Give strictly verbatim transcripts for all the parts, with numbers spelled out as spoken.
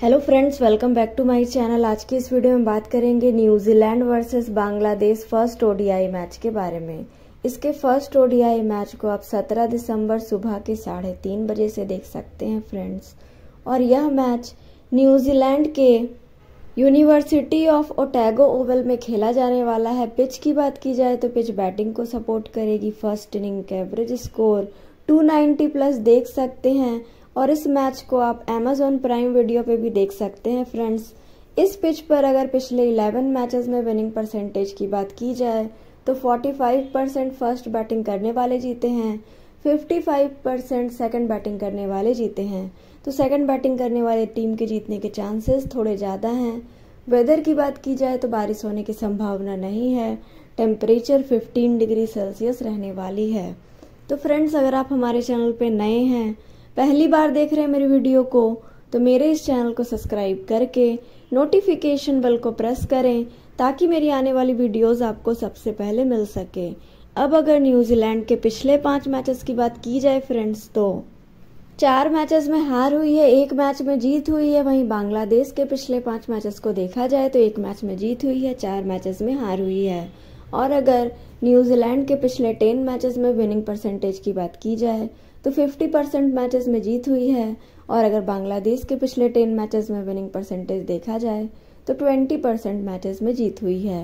Hello friends, welcome back to my channel. आज की इस वीडियो में बात करेंगे New Zealand versus Bangladesh first ODI match के बारे में। इसके फर्स्ट ओडीआई मैच को आप सत्रह दिसंबर सुबह के साढ़े तीन बजे से देख सकते हैं फ्रेंड्स। और यह मैच न्यूजीलैंड के यूनिवर्सिटी ऑफ ओटैगो ओवल में खेला जाने वाला है। पिच की बात की जाए तो पिच बैटिंग को सपोर्ट करेगी। फर्स्ट इनिंग का average score two ninety plus देख सकते हैं और इस मैच को आप Amazon प्राइम वीडियो पे भी देख सकते हैं फ्रेंड्स। इस पिच पर अगर पिछले ग्यारह मैचेस में विनिंग परसेंटेज की बात की जाए तो पैंतालीस परसेंट फर्स्ट बैटिंग करने वाले जीते हैं, पचपन परसेंट सेकंड बैटिंग करने वाले जीते हैं। तो सेकंड बैटिंग करने वाले टीम के जीतने के चांसेस थोड़े ज़्यादा हैं। वेदर की बात की जाए तो बारिश होने की संभावना नहीं है। टेम्परेचर फिफ्टीन डिग्री सेल्सियस रहने वाली है। तो फ्रेंड्स, अगर आप हमारे चैनल पर नए हैं, पहली बार देख रहे हैं मेरी वीडियो को, तो मेरे इस चैनल को सब्सक्राइब करके नोटिफिकेशन बेल को प्रेस करें ताकि मेरी आने वाली वीडियोस आपको सबसे पहले मिल सके। अब अगर न्यूजीलैंड के पिछले पांच मैचेस की बात की जाए फ्रेंड्स तो चार मैचेस में हार हुई है, एक मैच में जीत हुई है। वहीं बांग्लादेश के पिछले पांच मैचेस को देखा जाए तो एक मैच में जीत हुई है, चार मैचेस में हार हुई है। और अगर न्यूजीलैंड के पिछले टेन मैचेस में विनिंग परसेंटेज की बात की जाए तो फिफ्टी परसेंट मैचेस में जीत हुई है। और अगर बांग्लादेश के पिछले टेन मैचेस में विनिंग परसेंटेज देखा जाए तो ट्वेंटी परसेंट मैचेस में जीत हुई है।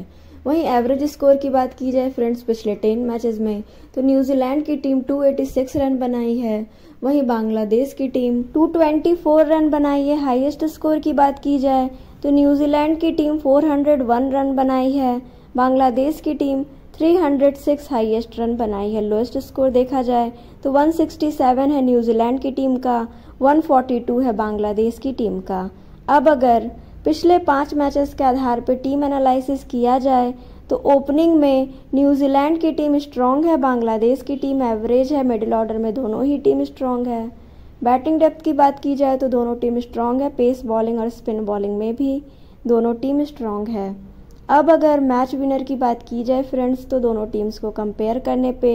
वहीं एवरेज स्कोर की बात की जाए फ्रेंड्स पिछले टेन मैचेस में तो न्यूजीलैंड की team two eighty six run बनाई है, वहीं बांग्लादेश की team two twenty four run बनाई है। हाईएस्ट स्कोर की बात की जाए तो न्यूजीलैंड की team four hundred one run बनाई है, बांग्लादेश की team three hundred six highest run बनाई है। लोएस्ट स्कोर देखा जाए तो वन सिक्सटी सेवन है न्यूजीलैंड की टीम का, वन फोर्टी टू है बांग्लादेश की टीम का। अब अगर पिछले पाँच मैचेस के आधार पर टीम एनालिसिस किया जाए तो ओपनिंग में न्यूजीलैंड की टीम स्ट्रांग है, बांग्लादेश की टीम एवरेज है। मिडिल ऑर्डर में दोनों ही टीम स्ट्रांग है। बैटिंग डेप्थ की बात की जाए तो दोनों टीम स्ट्रांग है। पेस बॉलिंग और स्पिन बॉलिंग में भी दोनों टीम स्ट्रांग है। अब अगर मैच विनर की बात की जाए फ्रेंड्स तो दोनों टीम्स को कंपेयर करने पे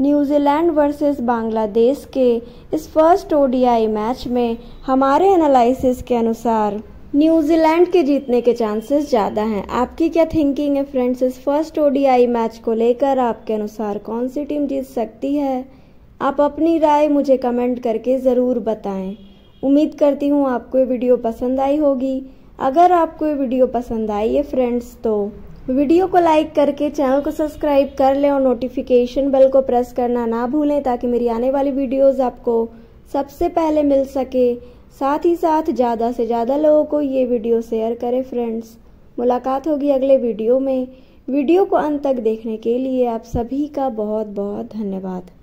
न्यूजीलैंड वर्सेस बांग्लादेश के इस फर्स्ट ओडीआई मैच में हमारे एनालिसिस के अनुसार न्यूजीलैंड के जीतने के चांसेस ज़्यादा हैं। आपकी क्या थिंकिंग है फ्रेंड्स इस फर्स्ट ओडीआई मैच को लेकर? आपके अनुसार कौन सी टीम जीत सकती है? आप अपनी राय मुझे कमेंट करके ज़रूर बताएँ। उम्मीद करती हूँ आपको ये वीडियो पसंद आई होगी। अगर आपको ये वीडियो पसंद आई है फ्रेंड्स तो वीडियो को लाइक करके चैनल को सब्सक्राइब कर लें और नोटिफिकेशन बेल को प्रेस करना ना भूलें ताकि मेरी आने वाली वीडियोस आपको सबसे पहले मिल सके। साथ ही साथ ज़्यादा से ज़्यादा लोगों को ये वीडियो शेयर करें फ्रेंड्स। मुलाकात होगी अगले वीडियो में। वीडियो को अंत तक देखने के लिए आप सभी का बहुत बहुत धन्यवाद।